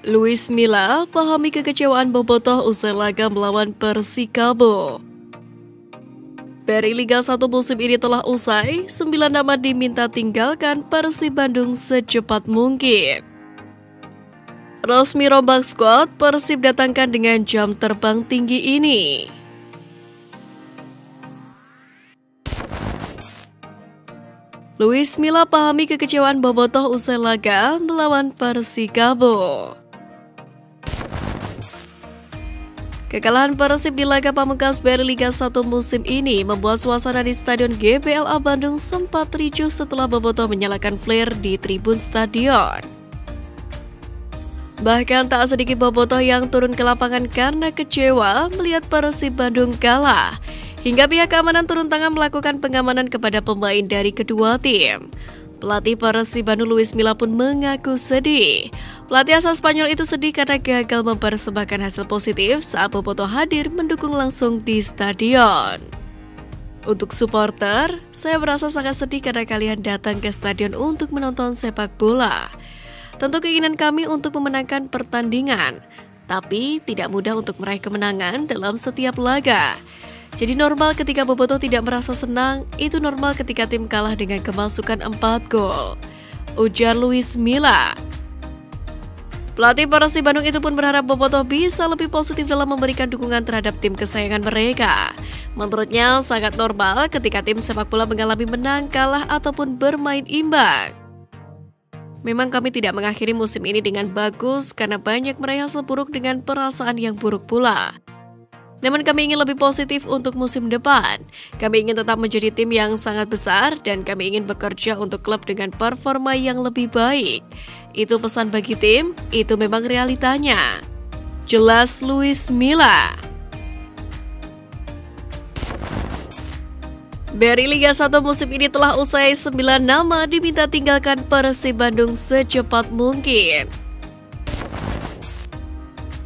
Luis Milla pahami kekecewaan Bobotoh usai laga melawan Persikabo. BRI Liga 1 musim ini telah usai, 9 nama diminta tinggalkan Persib Bandung secepat mungkin. Resmi rombak skuad Persib datangkan dengan jam terbang tinggi ini. Luis Milla pahami kekecewaan Bobotoh usai laga melawan Persikabo. Kekalahan Persib di laga pamungkas BRI Liga 1 musim ini membuat suasana di Stadion GBLA Bandung sempat ricuh setelah Bobotoh menyalakan flare di tribun stadion. Bahkan tak sedikit Bobotoh yang turun ke lapangan karena kecewa melihat Persib Bandung kalah, hingga pihak keamanan turun tangan melakukan pengamanan kepada pemain dari kedua tim. Pelatih Persib Bandung Luis Milla pun mengaku sedih. Pelatih asal Spanyol itu sedih karena gagal mempersembahkan hasil positif saat Bobotoh hadir mendukung langsung di stadion. Untuk supporter, saya merasa sangat sedih karena kalian datang ke stadion untuk menonton sepak bola. Tentu keinginan kami untuk memenangkan pertandingan, tapi tidak mudah untuk meraih kemenangan dalam setiap laga. Jadi normal ketika Bobotoh tidak merasa senang, itu normal ketika tim kalah dengan kemasukan 4 gol, ujar Luis Milla. Pelatih Persib Bandung itu pun berharap Bobotoh bisa lebih positif dalam memberikan dukungan terhadap tim kesayangan mereka. Menurutnya sangat normal ketika tim sepak bola mengalami menang, kalah, ataupun bermain imbang. Memang kami tidak mengakhiri musim ini dengan bagus karena banyak meraih hasil buruk dengan perasaan yang buruk pula. Namun kami ingin lebih positif untuk musim depan. Kami ingin tetap menjadi tim yang sangat besar dan kami ingin bekerja untuk klub dengan performa yang lebih baik. Itu pesan bagi tim, itu memang realitanya. Jelas Luis Milla. BRI Liga 1 musim ini telah usai, 9 nama diminta tinggalkan Persib Bandung secepat mungkin.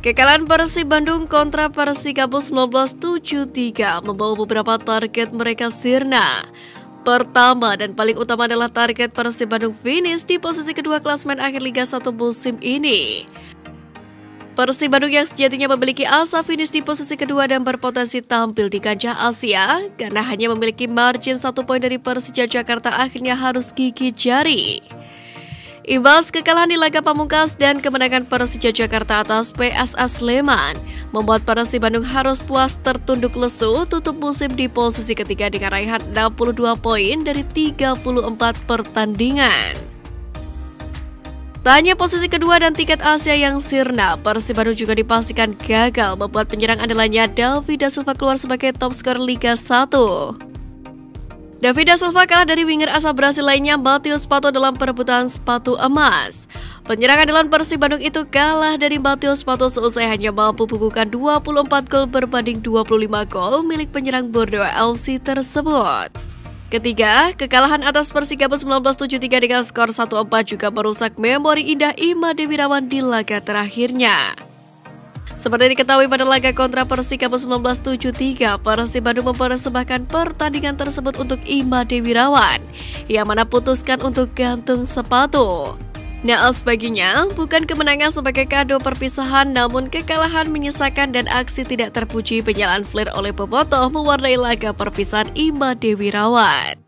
Kekalahan Persib Bandung kontra Persikabo 1973 membawa beberapa target mereka sirna. Pertama dan paling utama adalah target Persib Bandung finish di posisi kedua klasemen akhir Liga 1 musim ini. Persib Bandung yang sejatinya memiliki asa finish di posisi kedua dan berpotensi tampil di kancah Asia karena hanya memiliki margin 1 poin dari Persija Jakarta akhirnya harus gigit jari. Imbas kekalahan di laga pamungkas dan kemenangan Persija Jakarta atas PS Asleman membuat Persib Bandung harus puas tertunduk lesu tutup musim di posisi ketiga dengan raihan 62 poin dari 34 pertandingan. Tak hanya posisi kedua dan tiket Asia yang sirna, Persib Bandung juga dipastikan gagal membuat penyerang andalannya David da Silva keluar sebagai top skor Liga 1. David da Silva kalah dari winger asal Brasil lainnya Matthijs Pato dalam perebutan sepatu emas. Penyerang andalan Persib Bandung itu kalah dari Matthijs Pato seusai hanya mampu bukukan 24 gol berbanding 25 gol milik penyerang Bordeaux LC tersebut. Ketiga, kekalahan atas Persikabo 1973 dengan skor 1-4 juga merusak memori indah Ima Dewi Rawan di laga terakhirnya. Seperti diketahui pada laga kontra Persikabo 1973, Persib Bandung mempersembahkan pertandingan tersebut untuk Ima Dewi Rawan, yang mana putuskan untuk gantung sepatu. Naas baginya, bukan kemenangan sebagai kado perpisahan, namun kekalahan menyisakan dan aksi tidak terpuji penyalaan flare oleh Bobotoh mewarnai laga perpisahan Ima Dewi Rawan.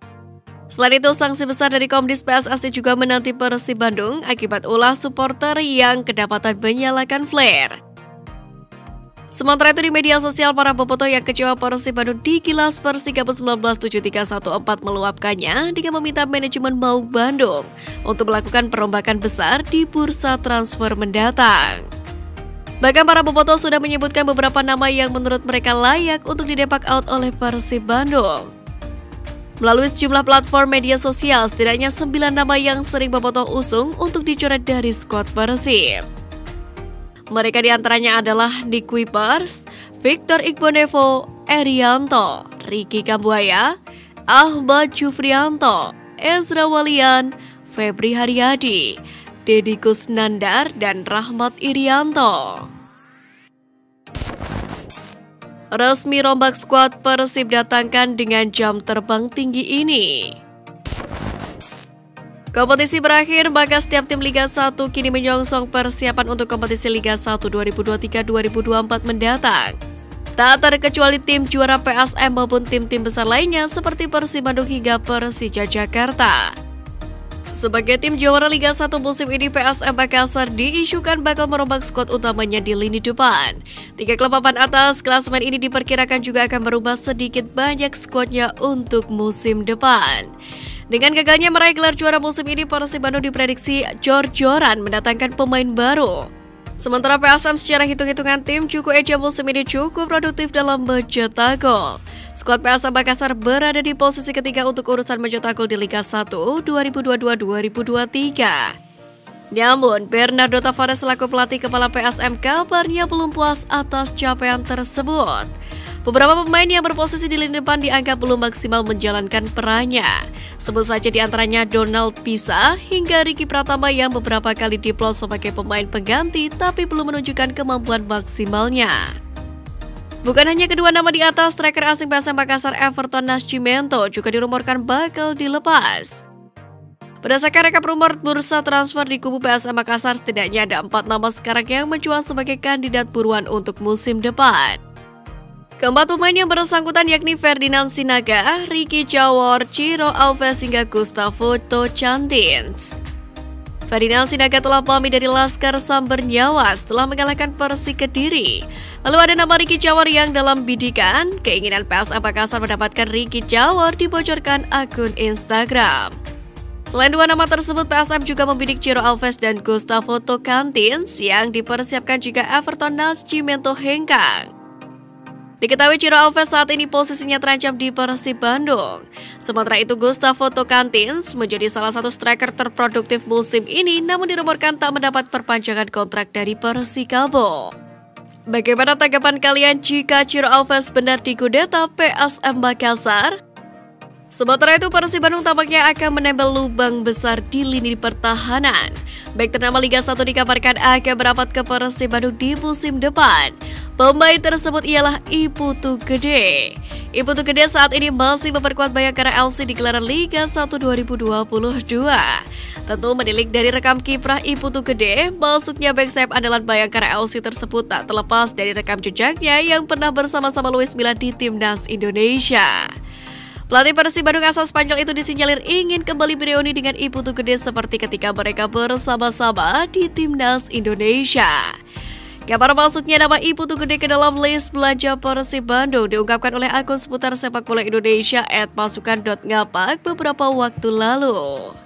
Selain itu, sanksi besar dari Komdis PSSI juga menanti Persib Bandung akibat ulah supporter yang kedapatan menyalakan flare. Sementara itu di media sosial, para Bobotoh yang kecewa Persib Bandung digilas Persikabo 1973 1-4 meluapkannya dengan meminta manajemen Maung Bandung untuk melakukan perombakan besar di bursa transfer mendatang. Bahkan para Bobotoh sudah menyebutkan beberapa nama yang menurut mereka layak untuk didepak out oleh Persib Bandung. Melalui sejumlah platform media sosial, setidaknya 9 nama yang sering Bobotoh usung untuk dicoret dari skuad Persib. Mereka diantaranya adalah Nikwipers, Victor Iqbonevo, Erianto, Ricky Kambuaya, Ahmad Jufrianto, Ezra Walian, Febri Haryadi, Deddy Kusnandar, dan Rahmat Irianto. Resmi rombak skuad Persib datangkan dengan jam terbang tinggi ini. Kompetisi berakhir, maka setiap tim Liga 1 kini menyongsong persiapan untuk kompetisi Liga 1 2023-2024 mendatang. Tak terkecuali tim juara PSM maupun tim-tim besar lainnya seperti Persib Bandung hingga Persija Jakarta. Sebagai tim juara Liga 1 musim ini, PSM Makassar diisukan bakal merombak skuad utamanya di lini depan. Tiga klub papan atas klasemen ini diperkirakan juga akan merubah sedikit banyak skuadnya untuk musim depan. Dengan gagalnya meraih gelar juara musim ini, Persib Bandung diprediksi jor-joran mendatangkan pemain baru. Sementara PSM secara hitung-hitungan tim cukup eja musim ini cukup produktif dalam mencetak gol. Skuad PSM Makassar berada di posisi ketiga untuk urusan mencetak gol di Liga 1 2022-2023. Namun, Bernardo Tavares selaku pelatih kepala PSM kabarnya belum puas atas capaian tersebut. Beberapa pemain yang berposisi di lini depan dianggap belum maksimal menjalankan perannya. Sebut saja di antaranya Donald Pisa hingga Riki Pratama yang beberapa kali diplot sebagai pemain pengganti tapi belum menunjukkan kemampuan maksimalnya. Bukan hanya kedua nama di atas, striker asing PSM Makassar Everton Nascimento juga dirumorkan bakal dilepas. Berdasarkan rekap rumor bursa transfer di kubu PSM Makassar, setidaknya ada 4 nama sekarang yang mencuat sebagai kandidat buruan untuk musim depan. Keempat pemain yang bersangkutan yakni Ferdinand Sinaga, Riki Jawor, Ciro Alves hingga Gustavo Tocantins. Ferdinand Sinaga telah pamit dari Laskar Samber Nyawa setelah mengalahkan Persik Kediri. Lalu ada nama Riki Jawor yang dalam bidikan. Keinginan PSM Makassar mendapatkan Riki Jawor dibocorkan akun Instagram. Selain dua nama tersebut, PSM juga membidik Ciro Alves dan Gustavo Tocantins yang dipersiapkan jika Everton Nascimento hengkang. Diketahui Ciro Alves saat ini posisinya terancam di Persib Bandung. Sementara itu Gustavo Tocantins menjadi salah satu striker terproduktif musim ini, namun dirumorkan tak mendapat perpanjangan kontrak dari Persikabo. Bagaimana tanggapan kalian jika Ciro Alves benar digudeta PSM Makassar? Sementara itu Persib Bandung tampaknya akan menembel lubang besar di lini pertahanan. Bek ternama Liga 1 dikabarkan akan berapat ke Persib Bandung di musim depan. Pemain tersebut ialah I Putu Gede. I Putu Gede saat ini masih memperkuat Bayangkara LC di gelaran Liga 1 2022. Tentu menilik dari rekam kiprah I Putu Gede, masuknya bek sayap andalan Bayangkara LC tersebut tak terlepas dari rekam jejaknya yang pernah bersama-sama Luis Milla di Timnas Indonesia. Pelatih Persib Bandung asal Spanyol itu disinyalir ingin kembali bereuni dengan I Putu Gede seperti ketika mereka bersama-sama di Timnas Indonesia. Kabar masuknya nama I Putu Gede ke dalam list belanja Persib Bandung diungkapkan oleh akun seputar sepak bola Indonesia @pasukan.ngapak beberapa waktu lalu.